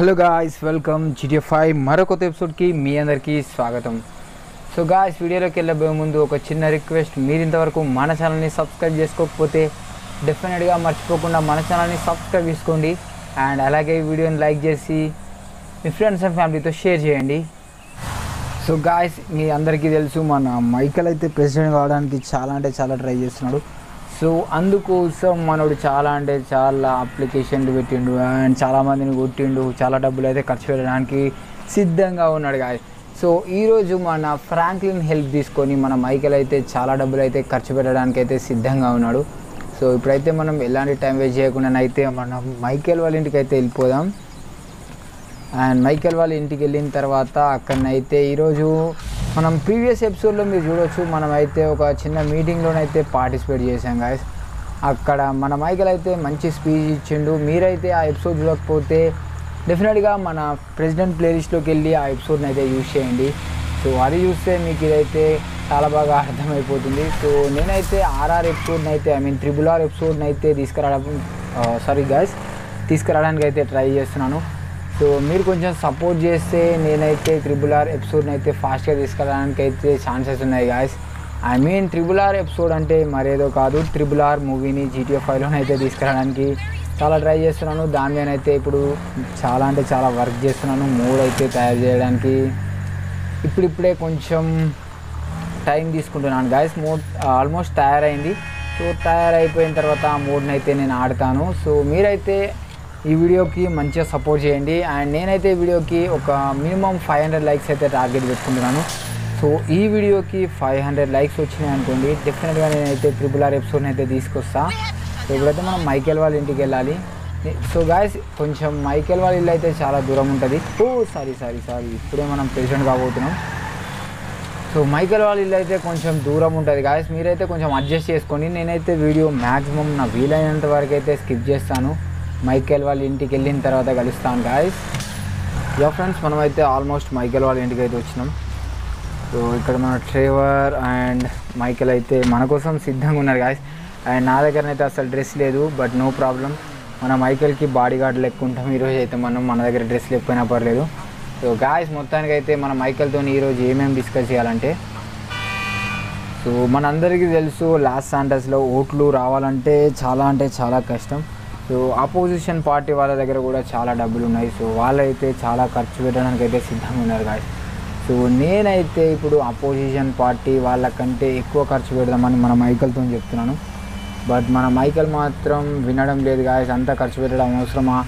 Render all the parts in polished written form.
Hello guys welcome GTA 5 మరొకటి ఎపిసోడ్కి మీ అందరికీ స్వాగతం. సో గాయ్స్ వీడియోలోకి వెళ్ళబోయే ముందు ఒక చిన్న రిక్వెస్ట్, మీరు ఇంతవరకు మన ఛానల్ని సబ్స్క్రైబ్ చేసుకోకపోతే డెఫినెట్గా మర్చిపోకుండా మన ఛానల్ని సబ్స్క్రైబ్ చేసుకోండి. అండ్ అలాగే వీడియోని లైక్ చేసి మీ ఫ్రెండ్స్ అండ్ ఫ్యామిలీతో షేర్ చేయండి. సో గాయ్స్ మీ అందరికీ తెలుసు మన మైకల్ అయితే ప్రెసిడెంట్ కావడానికి చాలా ట్రై చేస్తున్నాడు. సో అందుకోసం మనోడు చాలా అప్లికేషన్లు పెట్టిండు అండ్ చాలామందిని కొట్టిండు, చాలా డబ్బులు అయితే ఖర్చు పెట్టడానికి సిద్ధంగా ఉన్నాడు గాయస్. సో ఈరోజు మన ఫ్రాంక్లిన్ హెల్ప్ తీసుకొని మన మైకల్ అయితే చాలా డబ్బులు అయితే ఖర్చు పెట్టడానికి అయితే సిద్ధంగా ఉన్నాడు. సో ఇప్పుడైతే మనం ఎలాంటి టైం వేస్ట్ చేయకుండా అయితే మనం మైకల్ వాళ్ళ ఇంటికి అయితే వెళ్ళిపోదాం. అండ్ మైకల్ వాళ్ళ ఇంటికి వెళ్ళిన తర్వాత అక్కడనైతే ఈరోజు మనం ప్రీవియస్ ఎపిసోడ్లో మీరు చూడవచ్చు, మనమైతే ఒక చిన్న మీటింగ్లోనైతే పార్టిసిపేట్ చేశాం గాయస్. అక్కడ మన మైకల్ అయితే మంచి స్పీచ్ ఇచ్చిండు. మీరైతే ఆ ఎపిసోడ్ చూడకపోతే డెఫినెట్గా మన ప్రెసిడెంట్ ప్లేలిస్ట్లోకి వెళ్ళి ఆ ఎపిసోడ్ని అయితే యూజ్ చేయండి. సో అది చూస్తే మీకు ఇదైతే చాలా బాగా అర్థమైపోతుంది. సో నేనైతే ఆర్ఆర్ ఎపిసోడ్ని అయితే ట్రిపుల్ ఆర్ ఎపిసోడ్ని అయితే తీసుకురావడానికి అయితే ట్రై చేస్తున్నాను. సో మీరు కొంచెం సపోర్ట్ చేస్తే నేనైతే ట్రిపుల్ ఆర్ ఎపిసోడ్ని అయితే ఫాస్ట్గా తీసుకెళ్ళడానికి అయితే ఛాన్సెస్ ఉన్నాయి గాయస్. ట్రిపుల్ ఆర్ ఎపిసోడ్ అంటే మరేదో కాదు, ట్రిపుల్ ఆర్ మూవీని GTA 5లోనే అయితే తీసుకెళ్ళడానికి చాలా ట్రై చేస్తున్నాను. దాని మీద అయితే ఇప్పుడు చాలా వర్క్ చేస్తున్నాను. మూడ్ అయితే తయారు చేయడానికి ఇప్పుడిప్పుడే కొంచెం టైం తీసుకుంటున్నాను గాయస్. మూడ్ ఆల్మోస్ట్ తయారైంది. సో తయారైపోయిన తర్వాత ఆ మూడ్ని అయితే నేను ఆడతాను. సో మీరైతే ఈ వీడియోకి మంచిగా సపోర్ట్ చేయండి. అండ్ నేనైతే ఈ వీడియోకి ఒక మినిమం 500 లైక్స్ అయితే టార్గెట్ పెట్టుకుంటున్నాను. సో ఈ వీడియోకి 500 లైక్స్ వచ్చినాయి అనుకోండి, డెఫినెట్గా నేనైతే ట్రిపుల్ ఆర్ ఎపిసోడ్ని అయితే తీసుకొస్తా. సో ఇప్పుడైతే మనం మైకల్ వాళ్ళ ఇంటికి వెళ్ళాలి. సో గాయస్ కొంచెం మైకల్ వాళ్ళ ఇల్లు అయితే చాలా దూరం ఉంటుంది. సారీ ఇప్పుడే మనం ప్రెసిడెంట్ కాబోతున్నాం. సో మైకల్ వాళ్ళ ఇల్లు అయితే కొంచెం దూరం ఉంటుంది గాయస్. మీరైతే కొంచెం అడ్జస్ట్ చేసుకోండి. నేనైతే వీడియో మ్యాక్సిమం నా వీలైనంత వరకు అయితే స్కిప్ చేస్తాను. మైకల్ వాళ్ళ ఇంటికి వెళ్ళిన తర్వాత కలుస్తాను గాయస్. యా ఫ్రెండ్స్, మనమైతే ఆల్మోస్ట్ మైకల్ వాళ్ళ ఇంటికి అయితే వచ్చినాం. సో ఇక్కడ మన ట్రేవర్ అండ్ మైకల్ అయితే మన కోసం సిద్ధంగా ఉన్నారు గాయస్. అండ్ నా దగ్గరనైతే అసలు డ్రెస్ లేదు, బట్ నో ప్రాబ్లం, మన మైకల్కి బాడీ గార్డ్ లెక్క ఉంటాం. ఈరోజు అయితే మనం మన దగ్గర డ్రెస్ లేకపోయినా పర్లేదు. సో గాయస్ మొత్తానికి అయితే మన మైకల్తో ఈరోజు ఏమేమి డిస్కస్ చేయాలంటే, సో మనందరికీ తెలుసు లాస్ శాంటోస్లో ఓట్లు రావాలంటే చాలా కష్టం. సో ఆపోజిషన్ పార్టీ వాళ్ళ దగ్గర కూడా చాలా డబ్బులు ఉన్నాయి. సో వాళ్ళైతే చాలా ఖర్చు పెట్టడానికి అయితే సిద్ధంగా ఉన్నారు గాయస్. సో నేనైతే ఇప్పుడు ఆపోజిషన్ పార్టీ వాళ్ళకంటే ఎక్కువ ఖర్చు పెడదామని మన మైకల్తో చెప్తున్నాను, బట్ మన మైకల్ మాత్రం వినడం లేదు గాయస్. అంతా ఖర్చు పెట్టడం అవసరమా,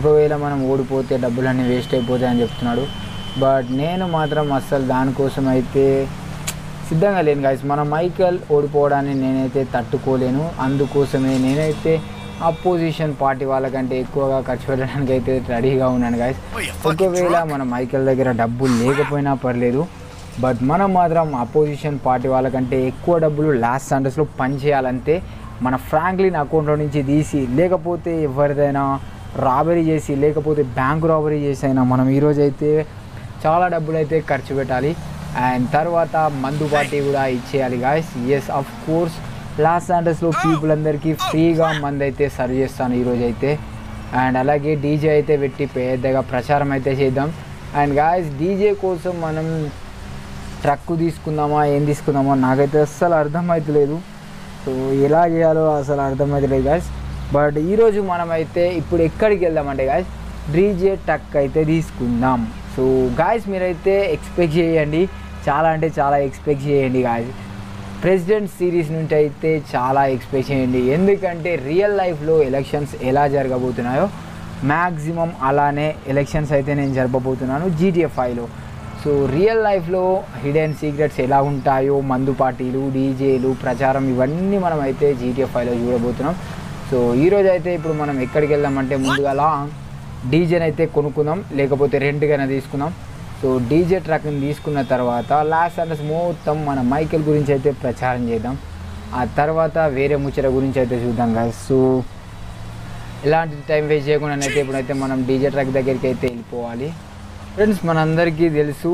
ఒకవేళ మనం ఓడిపోతే డబ్బులన్నీ వేస్ట్ అయిపోతాయని చెప్తున్నాడు. బట్ నేను మాత్రం అస్సలు దానికోసం అయితే సిద్ధంగా లేను గాయస్. మన మైకల్ ఓడిపోవడాన్ని నేనైతే తట్టుకోలేను. అందుకోసమే నేనైతే అపోజిషన్ పార్టీ వాళ్ళకంటే ఎక్కువగా ఖర్చు పెట్టడానికి అయితే రెడీగా ఉన్నాను గాయస్. ఒకవేళ మన మైకల్ దగ్గర డబ్బులు లేకపోయినా పర్లేదు, బట్ మనం మాత్రం అపోజిషన్ పార్టీ వాళ్ళకంటే ఎక్కువ డబ్బులు లాస్ శాంటోస్లో పనిచేయాలంటే మన ఫ్రాంక్లిన్ అకౌంట్లో నుంచి తీసి, లేకపోతే ఎవరిదైనా రాబరీ చేసి, లేకపోతే బ్యాంక్ రాబరీ చేసి అయినా మనం ఈరోజైతే చాలా డబ్బులు అయితే ఖర్చు పెట్టాలి. అండ్ తర్వాత మందు పార్టీ కూడా ఇచ్చేయాలి guys. Yes of course, Los శాంటోస్లో పీపుల్ అందరికీ ఫ్రీగా మంది అయితే సర్వ్ చేస్తాను ఈరోజైతే. అండ్ అలాగే డీజే అయితే పెట్టి పెద్దగా ప్రచారం అయితే చేద్దాం. అండ్ గాయస్ డీజే కోసం మనం ట్రక్ తీసుకుందామా ఏం తీసుకుందామా నాకైతే అస్సలు అర్థమవుతలేదు. సో ఎలా చేయాలో అసలు అర్థమవుతలేదు గాయస్. బట్ ఈరోజు మనమైతే ఇప్పుడు ఎక్కడికి వెళ్దామంటే గాయస్ డీజే ట్రక్ అయితే తీసుకుందాం. సో గాయస్ మీరైతే ఎక్స్పెక్ట్ చేయండి, చాలా ఎక్స్పెక్ట్ చేయండి గాయస్. ప్రెసిడెంట్ సిరీస్ నుంచి అయితే చాలా ఎక్స్పెక్ట్ చేయండి, ఎందుకంటే రియల్ లైఫ్లో ఎలక్షన్స్ ఎలా జరగబోతున్నాయో మ్యాక్సిమం అలానే ఎలక్షన్స్ అయితే నేను జరపబోతున్నాను GTA 5లో. సో రియల్ లైఫ్లో హిడెన్ సీక్రెట్స్ ఎలా ఉంటాయో, మందు పార్టీలు, డీజేలు, ప్రచారం, ఇవన్నీ మనం అయితే GTA 5లో చూడబోతున్నాం. సో ఈరోజు అయితే ఇప్పుడు మనం ఎక్కడికి వెళ్దామంటే ముందుగా డీజేని అయితే కొనుక్కుందాం, లేకపోతే రెంట్కైనా తీసుకుందాం. సో డీజే ట్రక్ని తీసుకున్న తర్వాత లాస్ శాంటోస్ మొత్తం మన మైకల్ గురించి అయితే ప్రచారం చేద్దాం. ఆ తర్వాత వేరే ముచ్చట గురించి అయితే చూద్దాం గాయస్. సో ఎలాంటి టైం వేస్ట్ చేయకుండా అయితే ఇప్పుడైతే మనం డీజే ట్రక్ దగ్గరికి అయితే వెళ్ళిపోవాలి. ఫ్రెండ్స్ మనందరికీ తెలుసు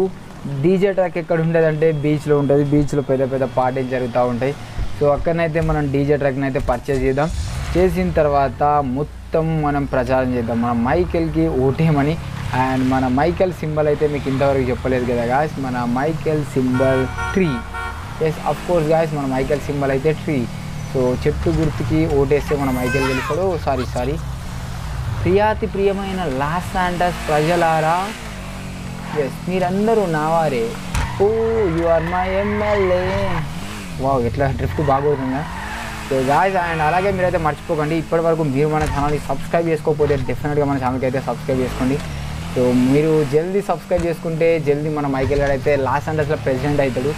డీజే ట్రక్ ఎక్కడ ఉండేదంటే బీచ్లో ఉంటుంది. బీచ్లో పెద్ద పార్టీలు జరుగుతూ ఉంటాయి. సో అక్కడనైతే మనం డీజే ట్రక్ని అయితే పర్చేస్ చేద్దాం. చేసిన తర్వాత మొత్తం మనం ప్రచారం చేద్దాం మన మైకల్కి ఓటేమని. And mana Michael symbol aithe meeku intavaraku cheppaledu kada guys, mana Michael symbol tree. Yes, of course guys, mana Michael symbol aithe tree. So chettu gurtuki oteste mana Michael gelisadu. Sorry priyati priyamaina Los Santos prajalara, yes meerandaru naavare. Oh, you are my MLA. wow, etla drift baagotunda. So guys, and alage meeru marchipokandi, ippadi varaku meeru mana channel ni subscribe chesukopote definitely mana channel ki aithe subscribe chesukondi. So మీరు జల్దీ subscribe చేసుకుంటే జల్దీ మన Michael గారు అయితే Los ఏంజెల్స్లో president అవుతాడు.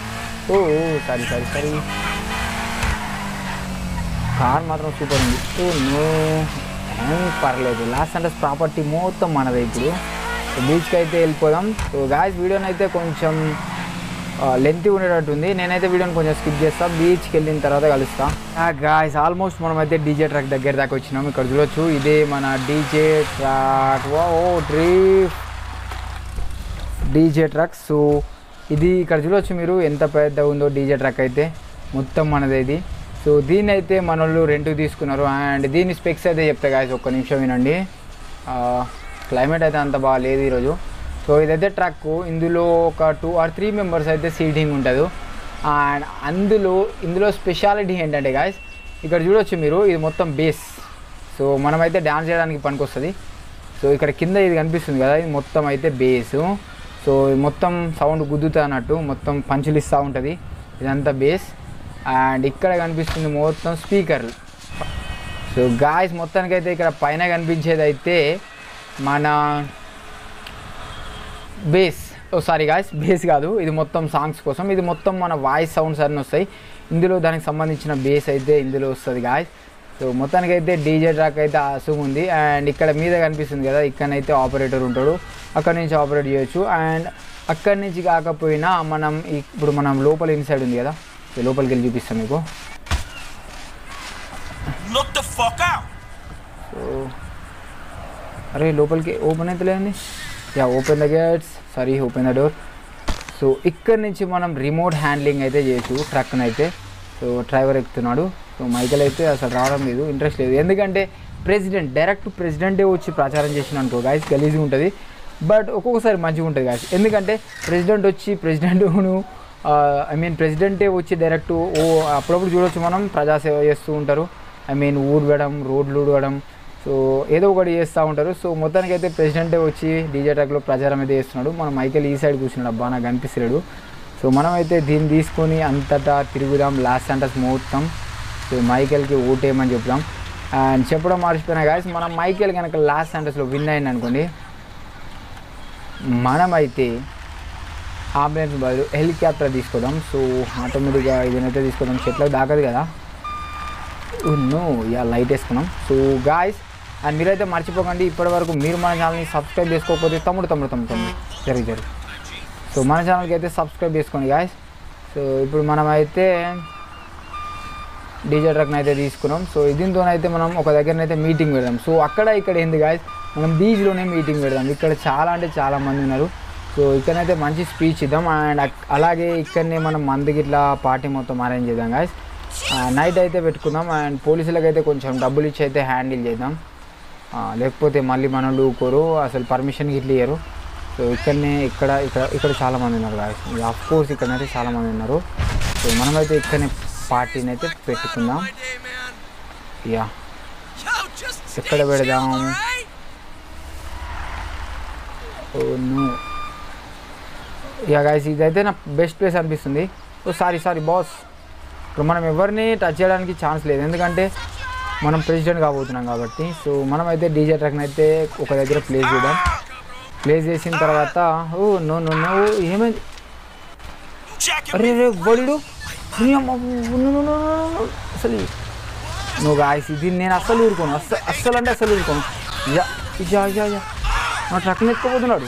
So sorry car మాత్రం సూపర్ ఉంది. సో నువ్వు పర్లేదు, లాస్ ఏంజెల్స్ ప్రాపర్టీ మొత్తం మనది. ఇప్పుడు బీచ్కి అయితే వెళ్ళిపోదాం. సో గాయస్ వీడియోని అయితే కొంచెం లెంత్ ఉండేటట్టుంది, నేనైతే వీడియోని కొంచెం స్కిప్ చేస్తాను, బీచ్కి వెళ్ళిన తర్వాత కలుస్తాను. గాయస్ ఆల్మోస్ట్ మనమైతే డీజే ట్రాక్ దగ్గర దాకా వచ్చినాము. ఇక్కడ చూడొచ్చు ఇదే మన DJ track. DJ track. So ఇది ఇక్కడ చూడొచ్చు మీరు ఎంత పెద్ద ఉందో డీజే ట్రాక్ అయితే మొత్తం మనది ఇది. సో దీన్ని అయితే మన వాళ్ళు రెంట్కి తీసుకున్నారు. అండ్ దీని స్పెక్స్ అయితే చెప్తా గాయస్, ఒక్క నిమిషం వినండి. క్లైమేట్ అయితే అంత బాగాలేదు ఈరోజు. సో ఇదైతే ట్రక్, ఇందులో ఒక 2 or 3 మెంబర్స్ అయితే సీటింగ్ ఉంటుంది. అండ్ ఇందులో స్పెషాలిటీ ఏంటంటే గాయస్, ఇక్కడ చూడొచ్చు మీరు ఇది మొత్తం బేస్. సో మనమైతే డ్యాన్స్ చేయడానికి పనికొస్తుంది. సో ఇక్కడ కింద ఇది కనిపిస్తుంది కదా, ఇది మొత్తం అయితే బేస్. సో మొత్తం సౌండ్ గుద్దుతా అన్నట్టు మొత్తం పంచులు ఇస్తూ ఉంటుంది, ఇదంతా బేస్. అండ్ ఇక్కడ కనిపిస్తుంది మొత్తం స్పీకర్లు. సో గాయస్ మొత్తానికైతే ఇక్కడ పైన కనిపించేది అయితే మన బేస్. సారీ గాయస్, బేస్ కాదు, ఇది మొత్తం సాంగ్స్ కోసం. ఇది మొత్తం మన వాయిస్ సౌండ్స్ అన్నీ వస్తాయి, ఇందులో దానికి సంబంధించిన బేస్ అయితే ఇందులో వస్తుంది గాయస్. సో మొత్తానికైతే డీజే ట్రాక్ అయితే అసుగుంది. అండ్ ఇక్కడ మీద కనిపిస్తుంది కదా, ఇక్కడనైతే ఆపరేటర్ ఉంటాడు, అక్కడి నుంచి ఆపరేట్ చేయొచ్చు. అండ్ అక్కడి నుంచి కాకపోయినా మనం ఇప్పుడు లోపల ఇన్సైడ్ ఉంది కదా, లోపలికి వెళ్ళి చూపిస్తాం మీకు. అరే లోపలికి ఓపెన్ అయితే లేదండి. Yeah open the gates, sorry open the door. So ఇక్కడి నుంచి మనం రిమోట్ హ్యాండ్లింగ్ అయితే చేయొచ్చు ట్రక్ని అయితే. సో డ్రైవర్ ఎక్కుతున్నాడు. సో మైకేల్ అయితే అసలు రావడం లేదు, ఇంట్రెస్ట్ లేదు, ఎందుకంటే ప్రెసిడెంట్ ప్రెసిడెంటే వచ్చి ప్రచారం చేసిన అనుకో గాయస్ గలీజ్గా ఉంటుంది. బట్ ఒక్కొక్కసారి మంచిగా ఉంటుంది గాయస్, ఎందుకంటే ప్రెసిడెంట్ వచ్చి ప్రెసిడెంటే వచ్చి డైరెక్ట్ అప్పుడప్పుడు చూడవచ్చు మనం ప్రజాసేవ చేస్తూ ఉంటారు. ఊడవడం, రోడ్లు ఊడవడం, సో ఏదో ఒకటి చేస్తూ ఉంటారు. సో మొత్తానికైతే ప్రెసిడెంటే వచ్చి డీజే ట్రాక్లో ప్రచారం అయితే చేస్తున్నాడు. మన మైకేల్ ఈ సైడ్ కూర్చున్నాడు, అబ్బా నాకు అనిపిస్తున్నాడు. సో మనమైతే దీన్ని తీసుకొని అంతటా తిరుగుదాం లాస్ ఏంజెల్స్ మొత్తం. సో మైకేల్కి ఓటేయమని చెప్దాం. అండ్ చెప్పడం మర్చిపోయినా గాయస్, మనం మైకేల్ కనుక లాస్ ఏంజెల్స్లో విన్ అయింది అనుకోండి, మనమైతే ఆంబులెన్స్ బదులు హెలికాప్టర్ తీసుకుందాం. సో ఆటోమేటిక్గా ఇదనైతే తీసుకుందాం, చెట్లకు దాకదు కదా. యా లైట్ వేసుకున్నాం. సో గాయస్ అండ్ మీరైతే మర్చిపోకండి, ఇప్పటివరకు మీరు మన ఛానల్ని సబ్స్క్రైబ్ చేసుకోకపోతే తమ్ముడు జరిగి. సో మన ఛానల్కి అయితే సబ్స్క్రైబ్ చేసుకోండి గాయస్. సో ఇప్పుడు మనమైతే డీజే ట్రక్ని అయితే తీసుకున్నాం. సో దీంతోనైతే మనం ఒక దగ్గరనైతే మీటింగ్ పెడదాం. సో అక్కడ ఇక్కడ ఏంది గాయస్, మనం బీచ్లోనే మీటింగ్ పెడదాం. ఇక్కడ చాలా మంది ఉన్నారు. సో ఇక్కడనైతే మంచి స్పీచ్ ఇద్దాం. అండ్ అలాగే ఇక్కడనే మనం మందికి ఇట్లా పార్టీ మొత్తం అరేంజ్ చేద్దాం గాయస్. నైట్ అయితే పెట్టుకుందాం. అండ్ పోలీసులకైతే కొంచెం డబ్బులు ఇచ్చి అయితే హ్యాండిల్ చేద్దాం, లేకపోతే మళ్ళీ మనల్ని ఊరుకోరు, అసలు పర్మిషన్కి ఇట్లా ఇయ్యరు. సో ఇక్కడ చాలామంది ఉన్నారు గాయస్, ఆఫ్ కోర్స్ ఇక్కడనైతే చాలామంది ఉన్నారు. సో మనమైతే ఇక్కడనే పార్టీని అయితే పెట్టుకుందాం. యా ఎక్కడ పెడదాం? యా గాయస్ ఇదైతే నా బెస్ట్ ప్లేస్ అనిపిస్తుంది. ఓ సారీ బాస్, ఇప్పుడు మనం ఎవరిని టచ్ చేయడానికి ఛాన్స్ లేదు, ఎందుకంటే మనం ప్రెసిడెంట్ కాబోతున్నాం కాబట్టి. సో మనమైతే డీజే ట్రాక్ని అయితే ఒక దగ్గర ప్లేస్ చేద్దాం. ప్లేస్ చేసిన తర్వాత ఓ నో ఏమైంది? అరే బళ్ళు అసలు నువ్వు గాయస్, ఇది నేను అస్సలు ఊరుకోను. నా ట్రక్ని ఎత్తుకుపోతున్నాడు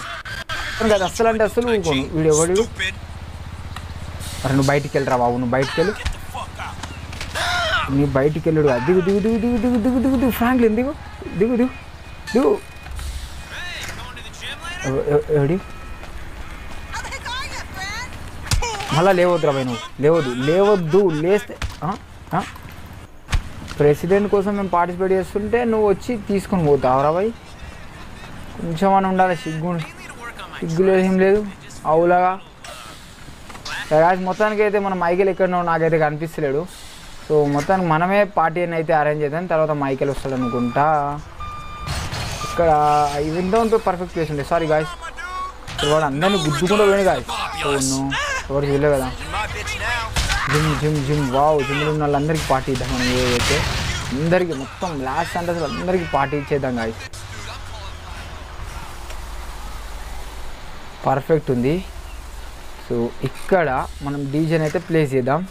కదా, అస్సలు ఊరుకోను వీడు. ఎవడు? అరే నువ్వు బయటికి వెళ్ళరా బాబు, నువ్వు బయటికి వెళ్ళడు. దిగు దిగు దిగు దిగు దిగు దిగు దిగు దిగు ఫ్రాంక్లిన్ దిగు దిగు దిగు దిగు. ఎవడి మళ్ళా లేవద్దురా భయ్, నువ్వు లేవద్దు. లేస్తే ప్రెసిడెంట్ కోసం మేము పార్టిసిపేట్ చేస్తుంటే నువ్వు వచ్చి తీసుకొని పోతావు రా భయ్. కొంచెమన్నా ఉండాలి సిగ్గు సిగ్గులేదు ఏం లేదు అవులాగా గాయ్స్ మొత్తానికి అయితే మన మైకేల్ ఎక్కడో నాకైతే కనిపిస్తలేడు సో మొత్తానికి మనమే పార్టీని అయితే అరేంజ్ చేద్దాం తర్వాత మైకేల్ వస్తాడు అనుకుంటా ఇక్కడ ఇదంతా పర్ఫెక్ట్ ప్లేస్ ఉంది సారీ గాయ్స్ వాడు అందరిని గుద్దుకుంటూ పోయాడు గాయ్స్ అవును ఎవరు చూడలే కదా జిమ్ జిమ్ జిమ్ వావ్ జిమ్లో ఉన్న వాళ్ళందరికీ పార్టీ ఇద్దాం మనం ఏదైతే అందరికీ మొత్తం లాస్ శాంటోస్ అందరికీ పార్టీ ఇచ్చేద్దాం గాయ్స్ పర్ఫెక్ట్ ఉంది సో ఇక్కడ మనం డీజేని అయితే ప్లేస్ చేద్దాం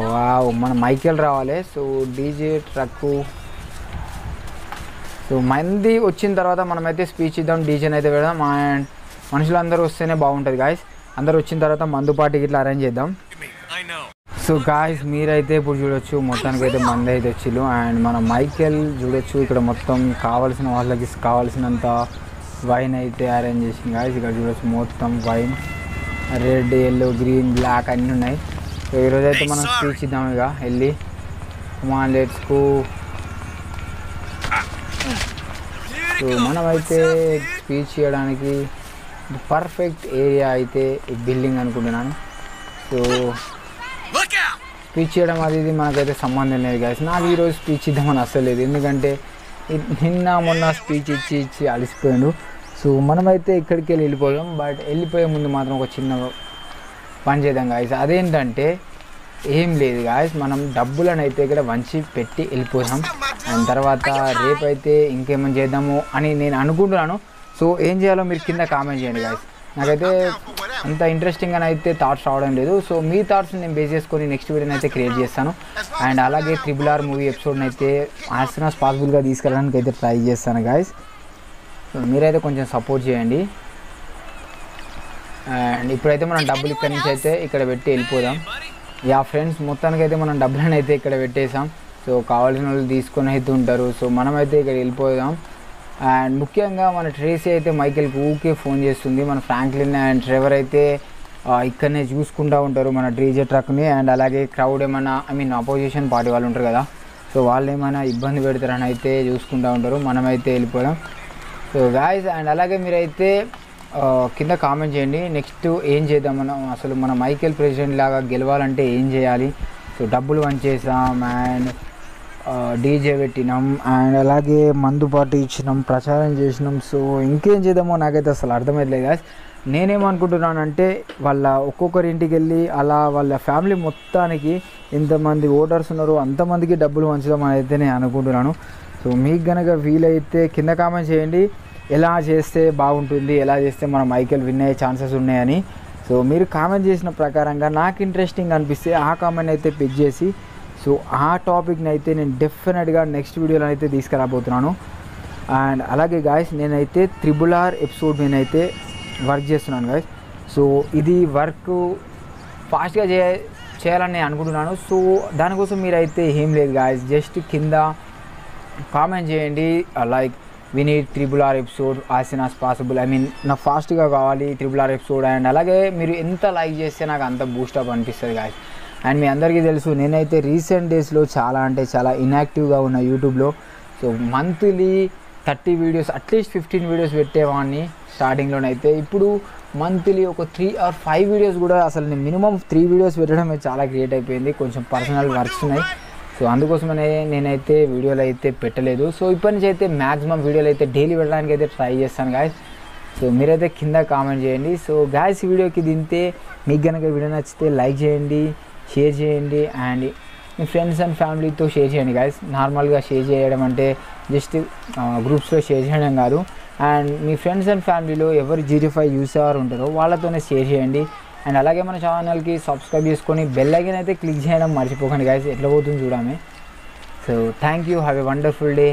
వావ్ మన మైకేల్ రావాలి సో డీజే ట్రక్ సో మంది వచ్చిన తర్వాత మనమైతే స్పీచ్ ఇద్దాం డీజేని అయితే పెడదాం అండ్ మనుషులందరూ వస్తేనే బాగుంటుంది గాయస్ అందరు వచ్చిన తర్వాత మందు పార్టీకి ఇట్లా అరేంజ్ చేద్దాం సో గాయస్ మీరైతే ఇప్పుడు చూడొచ్చు మొత్తానికి అయితే మంది అయితే వచ్చిళ్ళు అండ్ మన మైకేల్ చూడొచ్చు ఇక్కడ మొత్తం కావాల్సిన వాళ్ళకి కావాల్సినంత వైన్ అయితే అరేంజ్ చేసింది గాయస్ ఇక్కడ చూడొచ్చు మొత్తం wine red yellow green black అన్నీ ఉన్నాయి సో ఈరోజు అయితే మనం స్పీచ్ ఇద్దాం ఇక వెళ్ళి మన లెట్స్ గో సో మనమైతే స్పీచ్ చేయడానికి పర్ఫెక్ట్ ఏరియా అయితే ఈ బిల్డింగ్ అనుకుంటున్నాను సో స్పీచ్ చేయడం అది ఇది మనకైతే సంబంధం లేదు గాయస్ నాకు ఈరోజు స్పీచ్ ఇద్దామని అసలేదు ఎందుకంటే నిన్న మొన్న స్పీచ్ ఇచ్చి ఇచ్చి అలసిపోయాడు సో మనమైతే ఇక్కడికి వెళ్ళి వెళ్ళిపోదాం బట్ వెళ్ళిపోయే ముందు మాత్రం ఒక చిన్న పని చేద్దాం గాయస్ అదేంటంటే ఏం లేదు గాయస్ మనం డబ్బులను అయితే ఇక్కడ వంచి పెట్టి వెళ్ళిపోదాం అండ్ తర్వాత రేపైతే ఇంకేమైనా చేద్దాము అని నేను అనుకుంటున్నాను సో ఏం చేయాలో మీరు కింద కామెంట్ చేయండి గాయస్ నాకైతే అంత ఇంట్రెస్టింగ్ అని అయితే థాట్స్ రావడం లేదు సో మీ థాట్స్ని నేను బేస్ చేసుకొని నెక్స్ట్ వీడియోని అయితే క్రియేట్ చేస్తాను అండ్ అలాగే RRR మూవీ ఎపిసోడ్ని అయితే యాజ్ సూన్ యాజ్ పాసిబుల్గా తీసుకెళ్ళడానికి అయితే ట్రై చేస్తాను గాయస్ సో మీరైతే కొంచెం సపోర్ట్ చేయండి అండ్ ఇప్పుడైతే మనం డబ్బులు ఇక్కడి నుంచి అయితే ఇక్కడ పెట్టి వెళ్ళిపోదాం యా ఫ్రెండ్స్ మొత్తానికైతే మనం డబ్బులను అయితే ఇక్కడ పెట్టేసాం సో కావాల్సిన వాళ్ళు తీసుకొని అయితే ఉంటారు సో మనమైతే ఇక్కడ వెళ్ళిపోదాం అండ్ ముఖ్యంగా మన ట్రేసీ అయితే మైకేల్కి ఊకే ఫోన్ చేస్తుంది మన ఫ్రాంక్లిన్ అండ్ ట్రెవర్ అయితే ఇక్కడనే చూసుకుంటూ ఉంటారు మన డీజే ట్రక్ని అండ్ అలాగే క్రౌడ్ ఏమైనా ఐ మీన్ అపోజిషన్ పార్టీ వాళ్ళు ఉంటారు కదా సో వాళ్ళు ఏమైనా ఇబ్బంది పెడతారని అయితే చూసుకుంటూ ఉంటారు మనమైతే వెళ్ళిపోదాం సో గాయస్ అండ్ అలాగే మీరైతే కింద కామెంట్ చేయండి నెక్స్ట్ ఏం చేద్దాం మనం అసలు మన మైకేల్ ప్రెసిడెంట్ లాగా గెలవాలంటే ఏం చేయాలి సో డబ్బులు వంచేసాం అండ్ డీజే పెట్టినాం అండ్ అలాగే మందు పార్టీ ఇచ్చినాం ప్రచారం చేసినాం సో ఇంకేం చేద్దామో నాకైతే అసలు అర్థమవుతలేదు గాయస్ నేనేమనుకుంటున్నానంటే వాళ్ళ ఒక్కొక్కరి ఇంటికి వెళ్ళి అలా వాళ్ళ ఫ్యామిలీ మొత్తానికి ఇంతమంది ఓటర్స్ ఉన్నారు అంతమందికి డబ్బులు పంచుదాం అని అయితే నేను అనుకుంటున్నాను సో మీకు కనుక వీలైతే కింద కామెంట్ చేయండి ఎలా చేస్తే బాగుంటుంది ఎలా చేస్తే మన మైకేల్ విన్ అయ్యే ఛాన్సెస్ ఉన్నాయని సో మీరు కామెంట్ చేసిన ప్రకారంగా నాకు ఇంట్రెస్టింగ్ అనిపిస్తే ఆ కామెంట్ అయితే పిక్ చేసి సో ఆ టాపిక్ని అయితే నేను డెఫినెట్గా నెక్స్ట్ వీడియోలో అయితే తీసుకురాబోతున్నాను అండ్ అలాగే గాయస్ నేనైతే RRR ఎపిసోడ్ నేనైతే వర్క్ చేస్తున్నాను గాయస్ సో ఇది వర్క్ ఫాస్ట్గా చేయాలని నేను అనుకుంటున్నాను సో దానికోసం మీరైతే ఏం లేదు గాయస్ జస్ట్ కింద కామెంట్ చేయండి like we need RRR episode as soon as possible I mean నాకు ఫాస్ట్గా కావాలి RRR ఎపిసోడ్ అండ్ అలాగే మీరు ఎంత లైక్ చేస్తే నాకు అంత బూస్టప్ అనిపిస్తుంది గాయస్ అండ్ మీ అందరికీ తెలుసు నేనైతే రీసెంట్ డేస్లో చాలా అంటే చాలా ఇన్యాక్టివ్గా ఉన్న యూట్యూబ్లో సో మంత్లీ 30 వీడియోస్ అట్లీస్ట్ 15 వీడియోస్ పెట్టేవాడిని స్టార్టింగ్లోనైతే ఇప్పుడు మంత్లీ ఒక 3 or 5 వీడియోస్ కూడా అసలు నేను మినిమం 3 వీడియోస్ పెట్టడమే చాలా క్రియేట్ అయిపోయింది కొంచెం పర్సనల్ వర్క్స్ ఉన్నాయి సో అందుకోసమనే నేనైతే వీడియోలు అయితే పెట్టలేదు సో ఇప్పటి నుంచి అయితే మ్యాక్సిమం వీడియోలు అయితే డైలీ పెట్టడానికి అయితే ట్రై చేస్తాను గాయస్ సో మీరైతే కింద కామెంట్ చేయండి సో గాయస్ వీడియోకి దింతే మీకు కనుక వీడియో నచ్చితే లైక్ చేయండి షేర్ చేయండి అండ్ మీ ఫ్రెండ్స్ అండ్ ఫ్యామిలీతో షేర్ చేయండి గాయస్ నార్మల్గా షేర్ చేయడం అంటే జస్ట్ గ్రూప్స్లో షేర్ చేయడం కాదు అండ్ మీ ఫ్రెండ్స్ అండ్ ఫ్యామిలీలో ఎవరు GTA 5 యూజర్ ఉంటారో వాళ్ళతోనే షేర్ చేయండి అండ్ అలాగే మన ఛానల్కి సబ్స్క్రైబ్ చేసుకొని బెల్ ఐకాన్ అయితే క్లిక్ చేయడం మర్చిపోకండి గాయస్ ఎట్లా పోతుంది చూడమే so thank you have a wonderful day